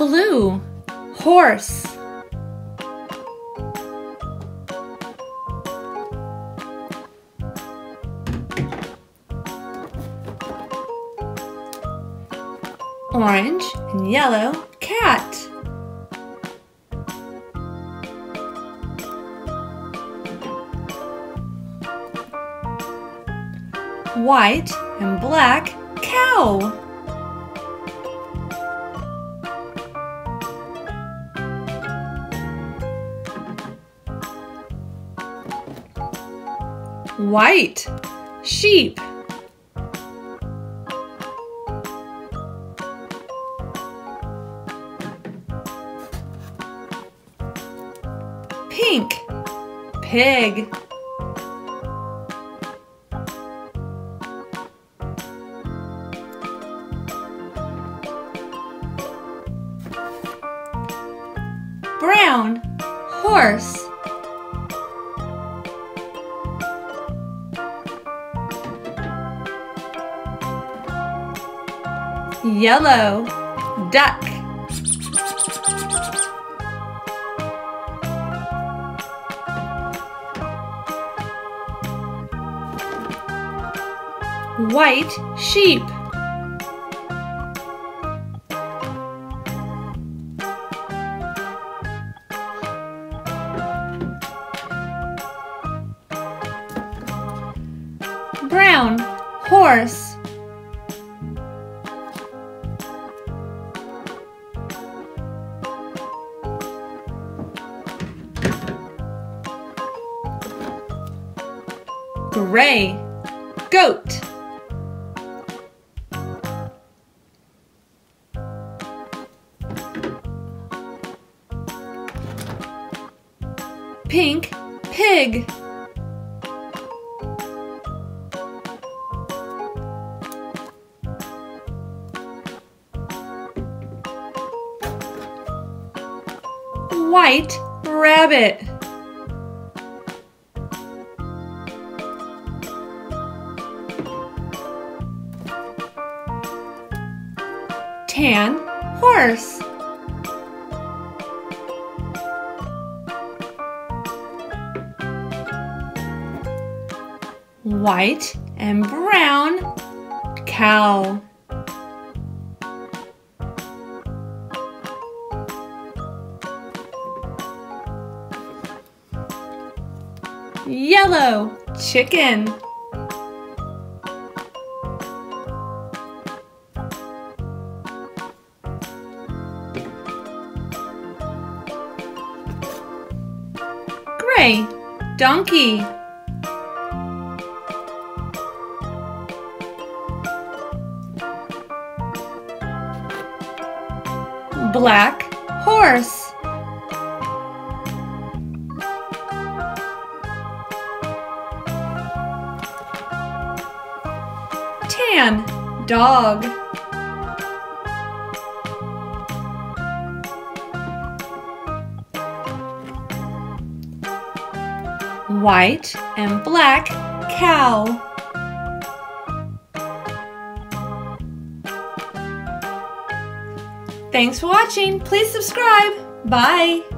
Blue, horse. Orange and yellow, cat. White and black, cow. White, sheep. Pink, pig. Brown, horse. Yellow, duck. White, sheep. Brown, horse. Gray, goat. Pink, pig. White, rabbit. Tan, horse. White and brown, cow. Yellow, chicken. Gray, donkey. Black, horse. Tan, dog. White and black, cow. Thanks for watching. Please subscribe. Bye.